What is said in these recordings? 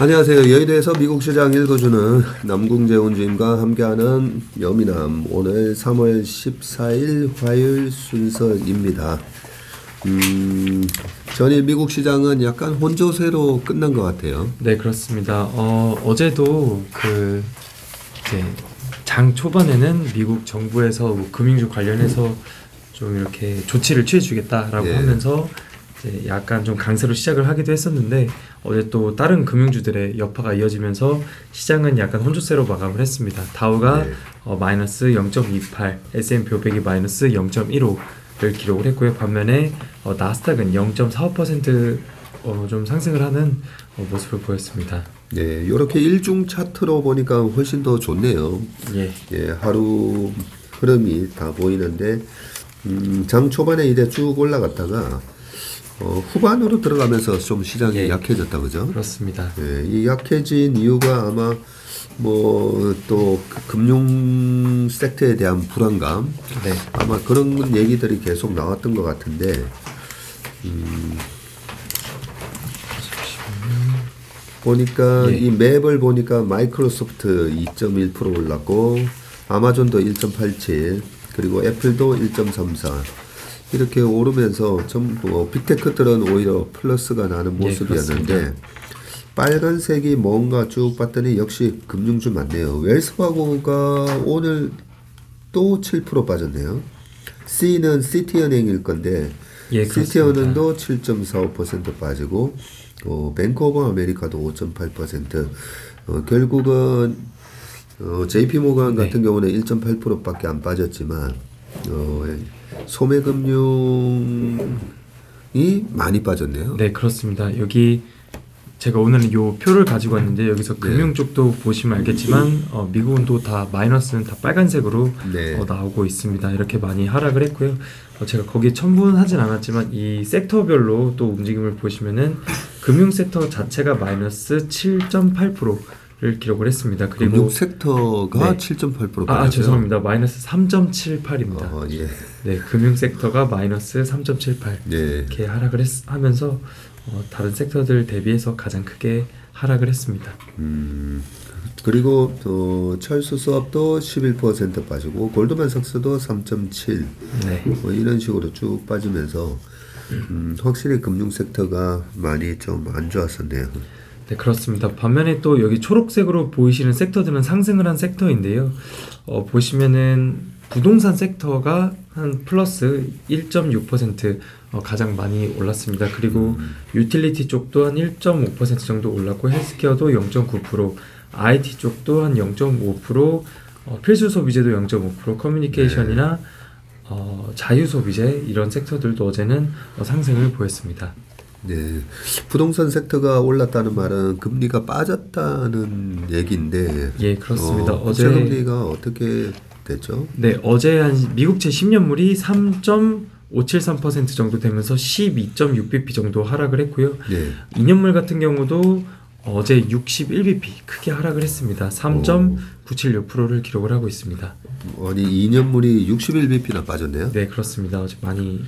안녕하세요. 여의도에서 미국 시장 읽어주는 남궁재훈 주임과 함께하는 여미남, 오늘 3월 14일 화요일 순서입니다. 전일 미국 시장은 약간 혼조세로 끝난 것 같아요. 네, 그렇습니다. 어제도 장 초반에는 미국 정부에서 뭐 금융주 관련해서 좀 이렇게 조치를 취해주겠다라고 하면서 약간 좀 강세로 시작을 하기도 했었는데, 어제 또 다른 금융주들의 여파가 이어지면서 시장은 약간 혼조세로 마감을 했습니다. 다우가 마이너스 0.28, S&P 500이 마이너스 0.15를 기록을 했고요. 반면에 나스닥은 0.45% 좀 상승을 하는 모습을 보였습니다. 네, 이렇게 일중 차트로 보니까 훨씬 더 좋네요. 예, 하루 흐름이 다 보이는데, 장 초반에 이제 쭉 올라갔다가 후반으로 들어가면서 좀 시장이 약해졌다, 그죠? 그렇습니다. 예, 이 약해진 이유가 아마 뭐 또 금융 섹터에 대한 불안감, 아마 그런 얘기들이 계속 나왔던 것 같은데, 보니까 이 맵을 보니까 마이크로소프트 2.1% 올랐고, 아마존도 1.87, 그리고 애플도 1.34, 이렇게 오르면서 전부 빅테크들은 오히려 플러스가 나는 모습이었는데, 빨간색이 뭔가 쭉 봤더니 역시 금융주 맞네요. 웰스파고가 오늘 또 7% 빠졌네요. C는 시티은행일 건데, 시티은행도 7.45% 빠지고, 뱅크 오브 아메리카도 5.8%, 결국은 JP모건 같은 경우는 1.8%밖에 안 빠졌지만, 소매금융이 많이 빠졌네요. 네, 그렇습니다. 여기 제가 오늘은 요 표를 가지고 왔는데, 여기서 금융 쪽도 보시면 알겠지만 미국은 또 다 마이너스는 다 빨간색으로 나오고 있습니다. 이렇게 많이 하락을 했고요. 제가 거기에 첨부하진 않았지만 이 섹터별로 또 움직임을 보시면은 금융 섹터 자체가 마이너스 7.8%. 를 기록을 했습니다. 그리고 금융 섹터가 7.8%. 아, 죄송합니다. 마이너스 3.78입니다. 네, 금융 섹터가 마이너스 3.78 이렇게 하락을 하면서 다른 섹터들 대비해서 가장 크게 하락을 했습니다. 그리고 또 철수 수업도 11% 빠지고, 골드만삭스도 3.7. 뭐 이런 식으로 쭉 빠지면서 확실히 금융 섹터가 많이 좀 안 좋았었네요. 네, 그렇습니다. 반면에 또 여기 초록색으로 보이시는 섹터들은 상승을 한 섹터인데요. 보시면은 부동산 섹터가 한 플러스 1.6% 가장 많이 올랐습니다. 그리고 유틸리티 쪽도 한 1.5% 정도 올랐고, 헬스케어도 0.9%, IT 쪽도 한 0.5%, 필수 소비재도 0.5%, 커뮤니케이션이나 자유 소비재 이런 섹터들도 어제는 상승을 보였습니다. 네, 부동산 섹터가 올랐다는 말은 금리가 빠졌다는 얘기인데, 그렇습니다. 어제 금리가 어떻게 됐죠? 네, 어제 한 미국 제10년물이 3.573% 정도 되면서 12.6bp 정도 하락을 했고요. 2년물 같은 경우도 어제 61bp 크게 하락을 했습니다. 3.976%를 기록을 하고 있습니다. 아니, 2년물이 61bp나 빠졌네요? 네, 그렇습니다. 어제 많이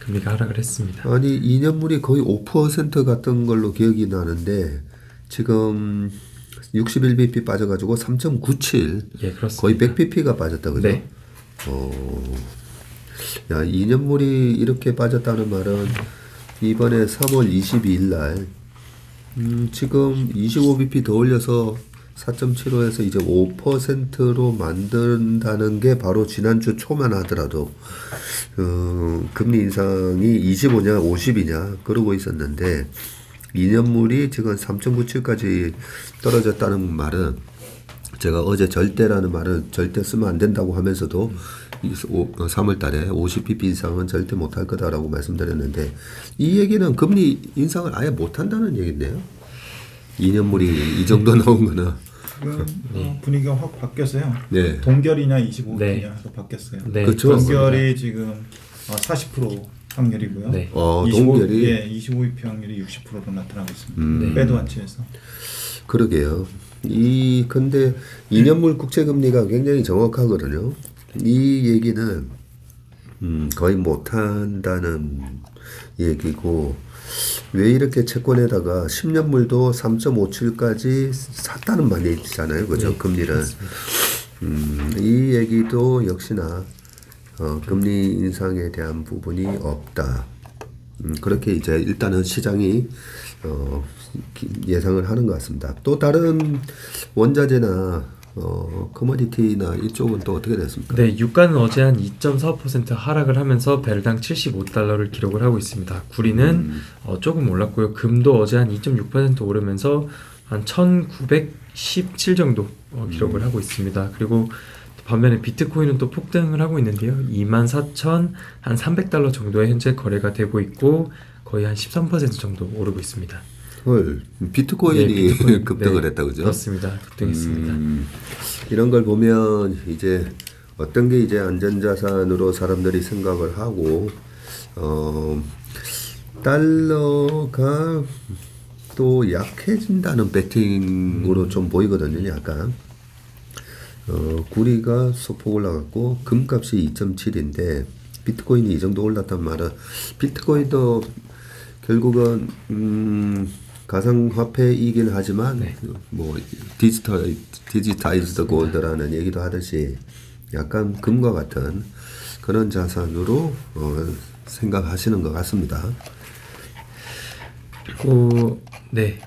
금리가 하락을 했습니다. 아니, 2년물이 거의 5% 같은 걸로 기억이 나는데, 지금 61bp 빠져가지고 3.97, 거의 100bp가 빠졌다, 그죠? 야, 2년물이 이렇게 빠졌다는 말은 이번에 3월 22일 날 지금 25bp 더 올려서 4.75에서 이제 5%로 만든다는 게 바로 지난주 초만 하더라도 금리 인상이 25냐 50이냐 그러고 있었는데, 2년물이 지금 3.97까지 떨어졌다는 말은, 제가 어제 절대라는 말은 절대 쓰면 안 된다고 하면서도 3월달에 50bp 인상은 절대 못할 거다라고 말씀드렸는데, 이 얘기는 금리 인상을 아예 못한다는 얘기인데요. 2년물이 이 정도 나온 거는 분위기가 확 바뀌었어요. 동결이냐 25이냐 바뀌었어요. 동결이 지금 40% 확률이고요. 25bp 확률이 60%로 나타나고 있습니다. 빼도 안 취해서. 그러게요. 근데 2년물 국채 금리가 굉장히 정확하거든요. 이 얘기는 거의 못한다는 얘기고, 왜 이렇게 채권에다가 10년물도 3.57까지 샀다는 말이잖아요, 그죠? 네, 금리를. 그렇습니다. 이 얘기도 역시나 금리 인상에 대한 부분이 없다. 그렇게 이제 일단은 시장이 예상을 하는 것 같습니다. 또 다른 원자재나 커머디티나 이쪽은 또 어떻게 됐습니까? 네, 유가는 어제 한 2.4% 하락을 하면서 배럴당 75달러를 기록을 하고 있습니다. 구리는 조금 올랐고요. 금도 어제 한 2.6% 오르면서 한 1917 정도 기록을 하고 있습니다. 그리고 반면에 비트코인은 또 폭등을 하고 있는데요. 24,300달러 정도에 현재 거래가 되고 있고 거의 한 13% 정도 오르고 있습니다. 헐, 비트코인이 네, 비트코인, 급등을 네, 했다, 그죠? 그렇습니다. 급등했습니다. 이런 걸 보면 이제 어떤 게 이제 안전자산으로 사람들이 생각을 하고, 달러가 또 약해진다는 배팅으로 좀 보이거든요, 약간. 구리가 소폭 올라갔고, 금값이 2.7인데, 비트코인이 이 정도 올랐단 말은, 비트코인도 결국은, 가상화폐이긴 하지만 네. 뭐 디지타이즈드 골드라는 얘기도 하듯이 약간 금과 같은 그런 자산으로 생각하시는 것 같습니다. 네.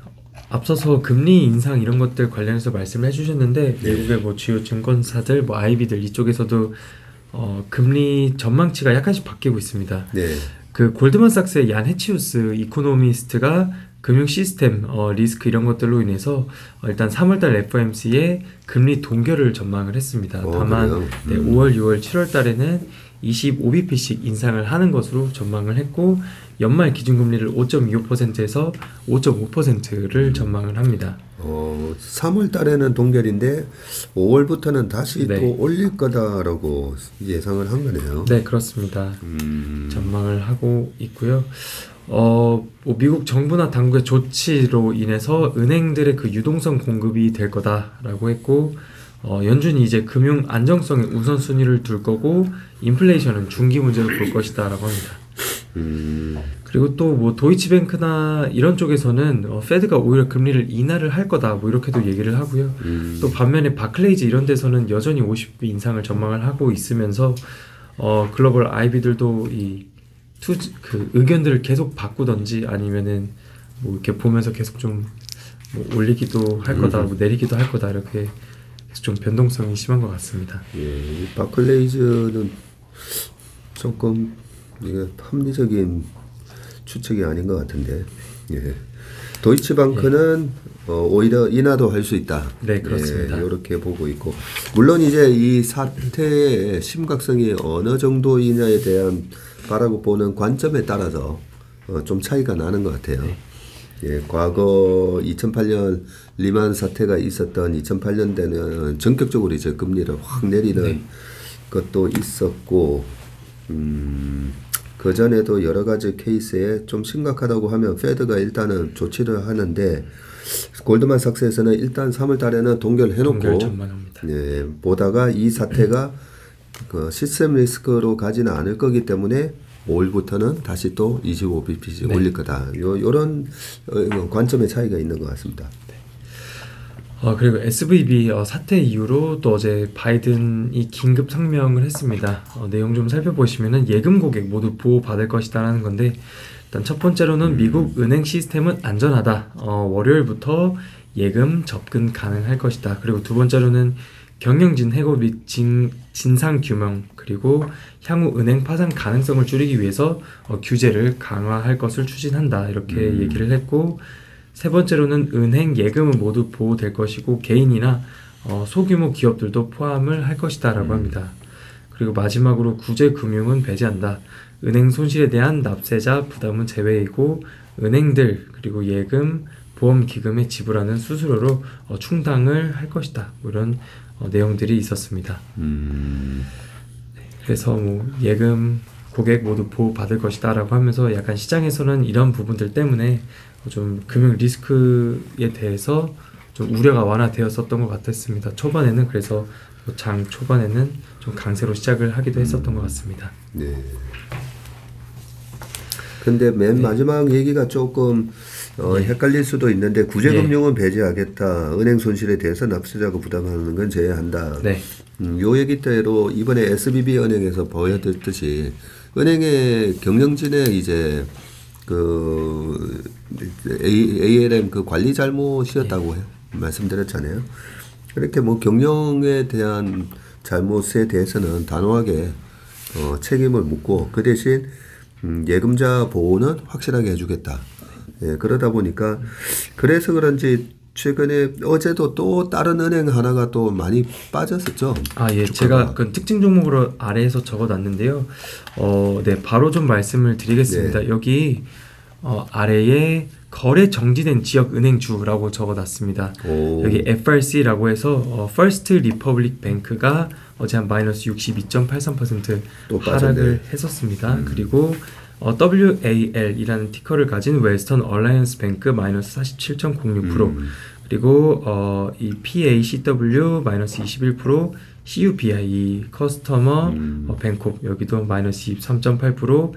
앞서서 금리 인상 이런 것들 관련해서 말씀을 해주셨는데 네. 미국의 뭐 주요 증권사들, 뭐 아이비들 이쪽에서도 금리 전망치가 약간씩 바뀌고 있습니다. 네. 그 골드만삭스의 얀 헤치우스 이코노미스트가 금융 시스템, 리스크 이런 것들로 인해서 일단 3월달 FOMC에 금리 동결을 전망을 했습니다. 다만 네, 5월, 6월, 7월달에는 25bp씩 인상을 하는 것으로 전망을 했고 연말 기준금리를 5.25%에서 5.5%를 전망을 합니다. 3월달에는 동결인데 5월부터는 다시 네. 또 올릴 거다라고 예상을 한 거네요. 네, 그렇습니다. 전망을 하고 있고요. 뭐 미국 정부나 당국의 조치로 인해서 은행들의 그 유동성 공급이 될 거다라고 했고 연준이 이제 금융 안정성에 우선순위를 둘 거고 인플레이션은 중기 문제로 볼 것이다라고 합니다. 그리고 또 뭐 도이치뱅크나 이런 쪽에서는 페드가 오히려 금리를 인하를 할 거다 뭐 이렇게도 얘기를 하고요. 또 반면에 바클레이즈 이런 데서는 여전히 50bp 인상을 전망을 하고 있으면서 글로벌 IB들도 이 그 의견들을 계속 바꾸던지 아니면은 뭐 이렇게 보면서 계속 좀 뭐 올리기도 할 거다, 뭐 내리기도 할 거다 이렇게 계속 좀 변동성이 심한 것 같습니다. 예, 바클레이즈는 조금 이게 합리적인 추측이 아닌 것 같은데, 예, 도이치뱅크는 예. 오히려 인하도 할 수 있다. 네, 그렇습니다. 예, 이렇게 보고 있고, 물론 이제 이 사태의 심각성이 어느 정도이냐에 대한 바라보는 관점에 따라서 좀 차이가 나는 것 같아요. 네. 예, 과거 2008년 리만 사태가 있었던 2008년대는 전격적으로 이제 금리를 확 내리는 네. 것도 있었고 그 전에도 여러 가지 케이스에 좀 심각하다고 하면 페드가 일단은 조치를 하는데 골드만삭스에서는 일단 3월 달에는 동결해놓고 동결 전망합니다. 예, 보다가 이 사태가 그 시스템 리스크로 가지는 않을 거기 때문에 5월부터는 다시 또 25bp씩 네. 올릴 거다. 요런 관점의 차이가 있는 것 같습니다. 네. 그리고 SVB 사태 이후로 또 어제 바이든이 긴급 성명을 했습니다. 내용 좀 살펴보시면은 예금 고객 모두 보호받을 것이다라는 건데 일단 첫 번째로는 미국 은행 시스템은 안전하다. 월요일부터 예금 접근 가능할 것이다. 그리고 두 번째로는 경영진 해고 및 진상 규명 그리고 향후 은행 파산 가능성을 줄이기 위해서 규제를 강화할 것을 추진한다 이렇게 얘기를 했고 세 번째로는 은행 예금은 모두 보호될 것이고 개인이나 소규모 기업들도 포함을 할 것이다 라고 합니다. 그리고 마지막으로 구제 금융은 배제한다. 은행 손실에 대한 납세자 부담은 제외이고 은행들 그리고 예금 보험기금에 지불하는 수수료로 충당을 할 것이다 뭐 이런 내용들이 있었습니다. 그래서 뭐 예금 고객 모두 보호받을 것이다 라고 하면서 약간 시장에서는 이런 부분들 때문에 좀 금융 리스크에 대해서 좀 우려가 완화되었었던 것 같았습니다. 초반에는 그래서 장 초반에는 좀 강세로 시작을 하기도 했었던 것 같습니다. 네. 근데 맨 마지막 얘기가 조금 헷갈릴 수도 있는데 구제금융은 배제하겠다. 은행 손실에 대해서 납세자가 부담하는 건 제외한다. 네. 요 얘기대로 이번에 SBB 은행에서 보여드렸듯이 은행의 경영진의 이제 그 ALM 그 관리 잘못이었다고 말씀드렸잖아요. 이렇게 뭐 경영에 대한 잘못에 대해서는 단호하게 책임을 묻고 그 대신 예금자 보호는 확실하게 해주겠다. 예, 그러다 보니까 그래서 그런지 최근에 어제도 또 다른 은행 하나가 또 많이 빠졌었죠. 아, 예, 제가 그 특징 종목으로 아래에서 적어놨는데요. 네, 바로 좀 말씀을 드리겠습니다. 네. 여기 아래에 거래 정지된 지역 은행주라고 적어놨습니다. 오. 여기 FRC라고 해서 First Republic Bank가 어제 한 마이너스 62.83% 하락을 했었습니다. 그리고 WAL이라는 티커를 가진 Western Alliance Bank 마이너스 47.06% 그리고 이 PACW 마이너스 21% CUBI 커스터머 뱅크 여기도 마이너스 23.8%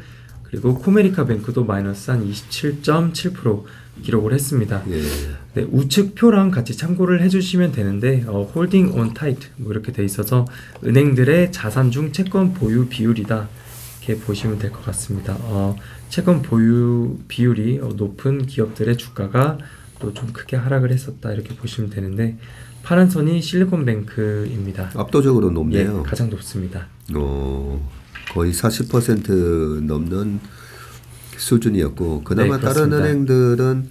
그리고 코메리카 뱅크도 마이너스 한 27.7% 기록을 했습니다. 예. 네, 우측 표랑 같이 참고를 해주시면 되는데 홀딩 온 타이트 뭐 이렇게 돼 있어서 은행들의 자산 중 채권 보유 비율이다 이렇게 보시면 될 것 같습니다. 채권 보유 비율이 높은 기업들의 주가가 또 좀 크게 하락을 했었다 이렇게 보시면 되는데 파란 선이 실리콘뱅크입니다. 압도적으로 높네요. 예, 가장 높습니다. 거의 40% 넘는 수준이었고 그나마 네, 다른 은행들은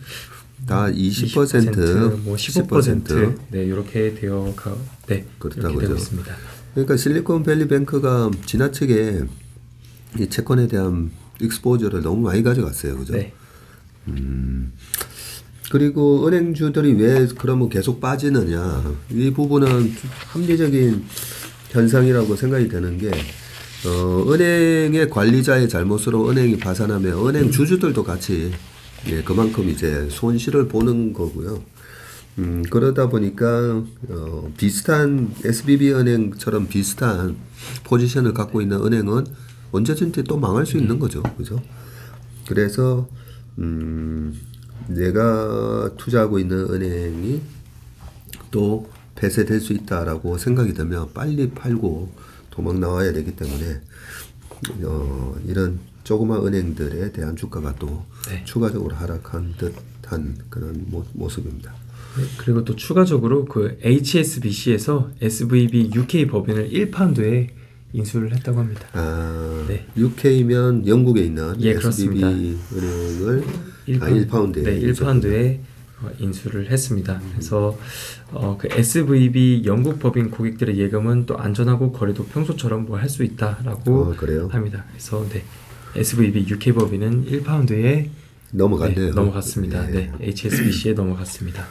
다 20%, 뭐 15% 네, 이렇게 되어가 네, 그렇다고 되어 있습니다. 그러니까 실리콘밸리 뱅크가 지나치게 이 채권에 대한 익스포저를 너무 많이 가져갔어요, 그죠? 네. 그리고 은행주들이 왜 그러면 계속 빠지느냐 이 부분은 합리적인 현상이라고 생각이 되는 게. 은행의 관리자의 잘못으로 은행이 파산하면 은행 주주들도 같이 예, 그만큼 이제 손실을 보는 거고요. 그러다 보니까 비슷한 SBB 은행처럼 비슷한 포지션을 갖고 있는 은행은 언제든지 또 망할 수 있는 거죠, 그죠? 그래서 내가 투자하고 있는 은행이 또 폐쇄될 수 있다라고 생각이 들면 빨리 팔고 도망 나와야 되기 때문에 이런 조그마한 은행들에 대한 주가가 또 네. 추가적으로 하락한 듯한 그런 모습입니다. 네, 그리고 또 추가적으로 그 HSBC에서 SVB UK 법인을 1파운드에 인수를 했다고 합니다. 아, 네. UK면 영국에 있는 예, SVB 은행을 1파운드에 네, 1파운드에 인수를 했습니다. 그래서 그 SVB 영국 법인 고객들의 예금은 또 안전하고 거래도 평소처럼 뭐 할 수 있다라고 합니다. 그래서 네, SVB UK 법인은 1파운드에 넘어갔네요. 네, 넘어갔습니다. 네. 네, HSBC에 넘어갔습니다.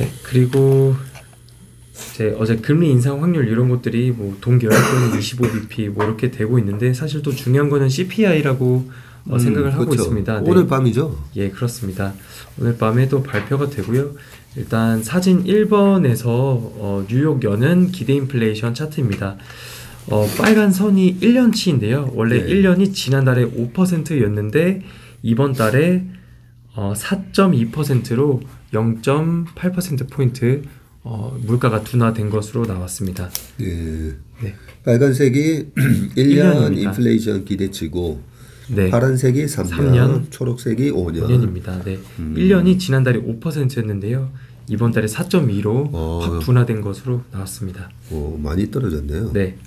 네, 그리고 제 어제 금리 인상 확률 이런 것들이 뭐 동결 또는 25bp 뭐 이렇게 되고 있는데 사실 또 중요한 거는 CPI라고 생각을 하고 그렇죠. 있습니다. 네. 오늘 밤이죠? 예, 그렇습니다. 오늘 밤에 또 발표가 되고요. 일단 사진 1번에서 뉴욕 연은 기대 인플레이션 차트입니다. 빨간 선이 1년치인데요. 원래 네. 1년이 지난달에 5%였는데 이번 달에 4.2%로 0.8%포인트 물가가 둔화된 것으로 나왔습니다. 네. 네. 빨간색이 1년 인플레이션 기대치고 네. 파란색이 3년, 초록색이 5년입니다. 네. 1년이 지난달에 5%였는데요. 이번 달에 4.2로 확 둔화된 것으로 나왔습니다. 오, 많이 떨어졌네요. 네,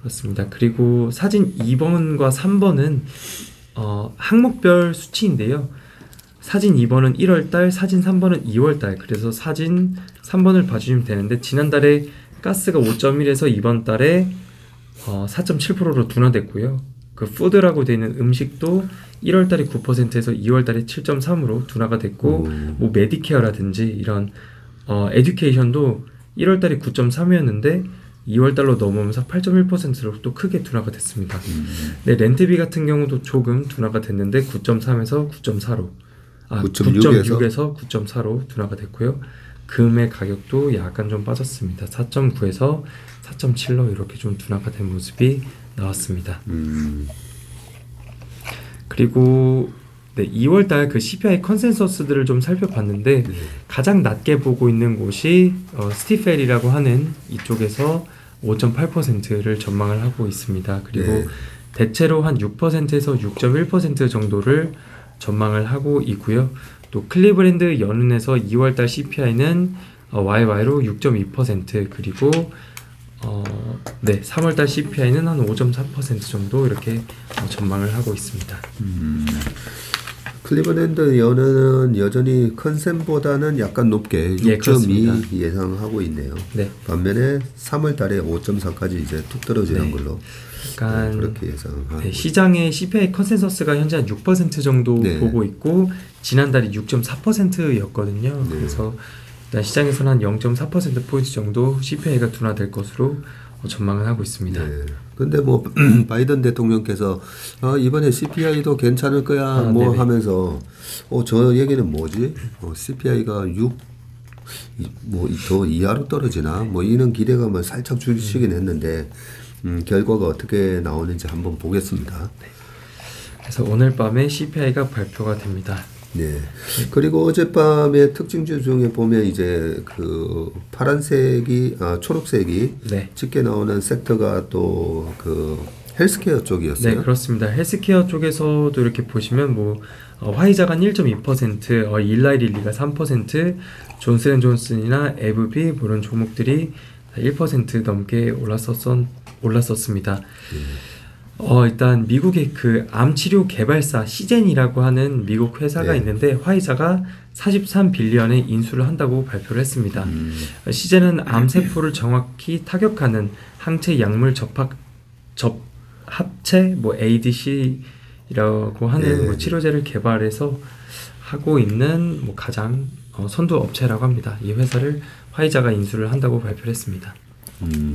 그렇습니다. 그리고 사진 2번과 3번은 항목별 수치인데요. 사진 2번은 1월달, 사진 3번은 2월달. 그래서 사진 3번을 봐주시면 되는데 지난달에 가스가 5.1에서 이번 달에 4.7%로 둔화됐고요. 그 푸드라고 되어 있는 음식도 1월달에 9%에서 2월달에 7.3으로 둔화가 됐고 뭐 메디케어라든지 이런 에듀케이션도 1월달에 9.3이었는데 2월달로 넘어오면서 8.1%로 또 크게 둔화가 됐습니다. 네, 렌트비 같은 경우도 조금 둔화가 됐는데 9.3에서 9.4로 9.6에서 9.4로 둔화가 됐고요. 금의 가격도 약간 좀 빠졌습니다. 4.9에서 4.7로 이렇게 좀 둔화된 모습이 나왔습니다. 그리고 네, 2월달 그 CPI 컨센서스들을 좀 살펴봤는데 가장 낮게 보고 있는 곳이 스티펠이라고 하는 이쪽에서 5.8%를 전망을 하고 있습니다. 그리고 대체로 한 6%에서 6.1% 정도를 전망을 하고 있고요. 또 클리브랜드 연은에서 2월달 CPI는 YY로 6.2% 그리고 3월달 CPI는 한 5.3% 정도 이렇게 전망을 하고 있습니다. 클리브랜드 연은 여전히 컨센보다는 약간 높게 6.2 예상하고 있네요. 네. 반면에 3월달에 5.4까지 이제 툭 떨어지는 걸로 약간 그렇게 예상하고 시장의 CPI 컨센서스가 현재 한 6% 정도 보고 있고 지난달이 6.4%였거든요. 그래서 일단 시장에서는 한 0.4% 포인트 정도 CPI가 둔화될 것으로 전망을 하고 있습니다. 근데 뭐 바이든 대통령께서 이번에 CPI도 괜찮을 거야 하면서 저 얘기는 뭐지? CPI가 6더 이하로 떨어지나? 이런 기대감을 살짝 줄이시긴 했는데 결과가 어떻게 나오는지 한번 보겠습니다. 그래서 오늘 밤에 CPI가 발표가 됩니다. 네. 그리고 어젯밤의 특징주 중에 보면 이제 그 파란색이, 초록색이 짙게 나오는 섹터가 또 그 헬스케어 쪽이었어요. 네, 그렇습니다. 헬스케어 쪽에서도 이렇게 보시면 화이자가 1.2%, 일라이릴리가 3%, 존슨앤존슨이나 에브비 이런 종목들이 1% 넘게 올랐었습니다. 일단 미국의 그 암치료 개발사 시젠이라고 하는 미국 회사가 있는데 화이자가 43빌리언의 인수를 한다고 발표를 했습니다. 시젠은 암세포를 정확히 타격하는 항체 약물 접합체 ADC라고 하는 치료제를 개발해서 하고 있는 가장 선두 업체라고 합니다. 이 회사를 화이자가 인수를 한다고 발표를 했습니다.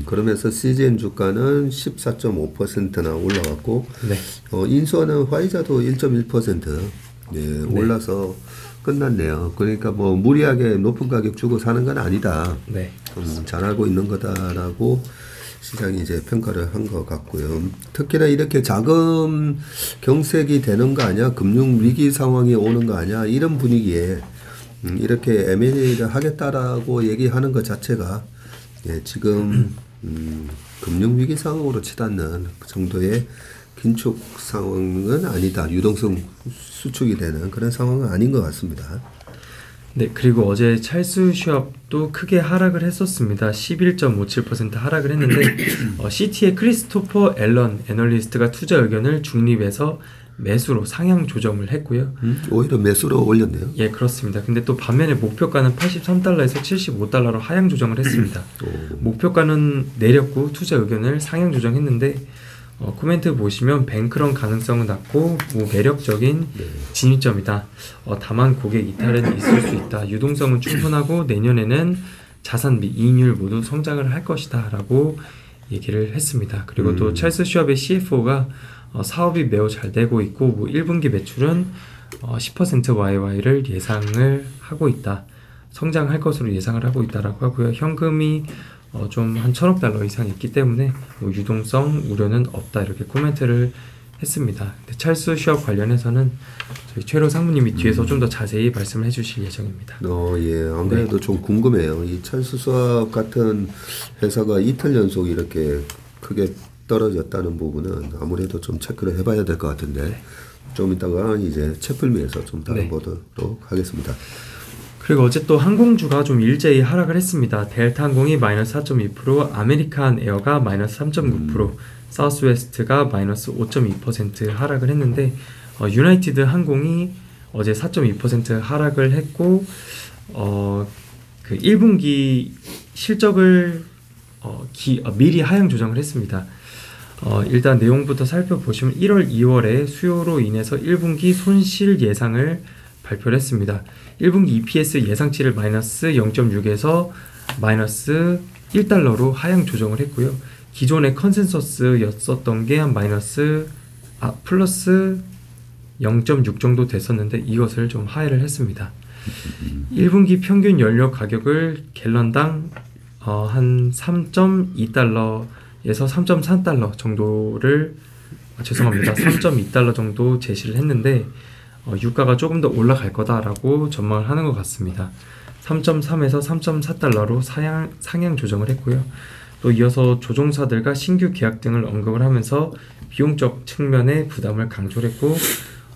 그러면서 Seagen 주가는 14.5%나 올라갔고 인수하는 화이자도 1.1% 올라서 끝났네요. 그러니까 무리하게 높은 가격 주고 사는 건 아니다. 잘 알고 있는 거다라고 시장이 이제 평가를 한 것 같고요. 특히나 이렇게 자금 경색이 되는 거 아니야? 금융 위기 상황이 오는 거 아니야? 이런 분위기에 이렇게 M&A를 하겠다라고 얘기하는 것 자체가 지금 금융위기 상황으로 치닫는 그 정도의 긴축 상황은 아니다. 유동성 수축이 되는 그런 상황은 아닌 것 같습니다. 네, 그리고 어제 찰수 시합도 크게 하락을 했었습니다. 11.57% 하락을 했는데 CT의 크리스토퍼 앨런 애널리스트가 투자 의견을 중립에서 매수로 상향 조정을 했고요. 오히려 매수로 올렸네요. 예, 그렇습니다. 근데 또 반면에 목표가는 83달러에서 75달러로 하향 조정을 했습니다. 목표가는 내렸고 투자 의견을 상향 조정했는데 코멘트 보시면 뱅크런 가능성은 낮고 매력적인 진입점이다. 다만 고객 이탈은 있을 수 있다. 유동성은 충분하고 내년에는 자산 및 이익률 모두 성장을 할 것이다 라고 얘기를 했습니다. 그리고 또 찰스 슈왑의 CFO가 사업이 매우 잘 되고 있고 1분기 매출은 10% YY를 예상을 하고 있다. 성장할 것으로 예상을 하고 있다라고 하고요. 현금이 좀 한 1,000억 달러 이상 있기 때문에 유동성 우려는 없다 이렇게 코멘트를 했습니다. 근데 찰수 슈왑 관련해서는 저희 최로 상무님이 뒤에서 좀 더 자세히 말씀을 해주실 예정입니다. 예. 안 그래도 좀 궁금해요. 이 찰수 슈왑 같은 회사가 이틀 연속 이렇게 크게 떨어졌다는 부분은 아무래도 좀 체크를 해봐야 될 것 같은데 좀 이따가 이제 채플미에서 좀 다뤄보도록 하겠습니다. 그리고 어제 또 항공주가 좀 일제히 하락을 했습니다. 델타 항공이 마이너스 4.2%, 아메리칸 에어가 마이너스 3.9%, 사우스웨스트가 마이너스 5.2% 하락을 했는데 유나이티드 항공이 어제 4.2% 하락을 했고 그 1분기 실적을 미리 하향 조정을 했습니다. 일단 내용부터 살펴보시면 1월, 2월에 수요로 인해서 1분기 손실 예상을 발표를 했습니다. 1분기 EPS 예상치를 마이너스 0.6에서 마이너스 1달러로 하향 조정을 했고요. 기존의 컨센서스였었던 게 한 플러스 0.6 정도 됐었는데 이것을 좀 하회를 했습니다. 1분기 평균 연료 가격을 갤런당 한 3.2달러에서 3.3달러 정도를 3.2달러 정도 제시를 했는데 유가가 조금 더 올라갈 거다라고 전망을 하는 것 같습니다. 3.3에서 3.4달러로 상향 조정을 했고요. 또 이어서 조종사들과 신규 계약 등을 언급을 하면서 비용적 측면의 부담을 강조를 했고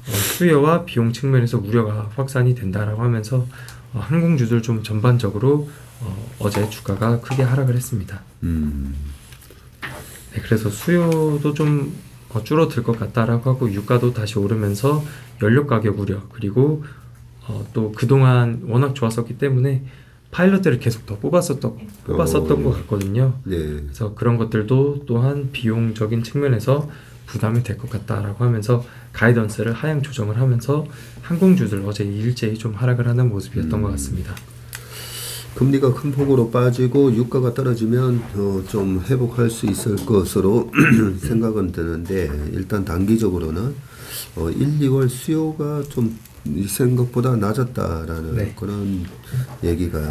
수요와 비용 측면에서 우려가 확산이 된다라고 하면서 항공주들 좀 전반적으로 어제 주가가 크게 하락을 했습니다. 네, 그래서 수요도 좀 줄어들 것 같다라고 하고 유가도 다시 오르면서 연료 가격 우려 그리고 또 그동안 워낙 좋았었기 때문에 파일럿들을 계속 더 뽑았었던 것 같거든요. 네. 그래서 그런 것들도 또한 비용적인 측면에서 부담이 될 것 같다라고 하면서 가이던스를 하향 조정을 하면서 항공주들 어제 일제히 좀 하락을 하는 모습이었던 것 같습니다. 금리가 큰 폭으로 빠지고 유가가 떨어지면 좀 회복할 수 있을 것으로 생각은 드는데 일단 단기적으로는 1, 2월 수요가 좀 생각보다 낮았다라는 네. 그런 얘기가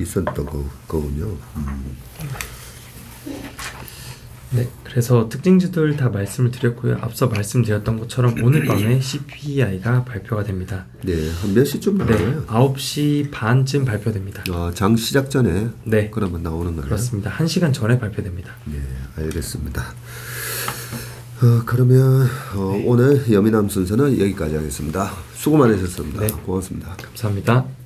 있었던 거군요. 네, 그래서 특징주들 다 말씀을 드렸고요. 앞서 말씀드렸던 것처럼 오늘 밤에 CPI가 발표가 됩니다. 네, 한 몇 시쯤 나와요? 네, 9시 반쯤 발표됩니다. 장 시작 전에? 네. 그러면 나오는 거예요? 그렇습니다. 1시간 전에 발표됩니다. 네, 알겠습니다. 그러면 네. 오늘 여미남 순서는 여기까지 하겠습니다. 수고 많으셨습니다. 네. 고맙습니다. 감사합니다.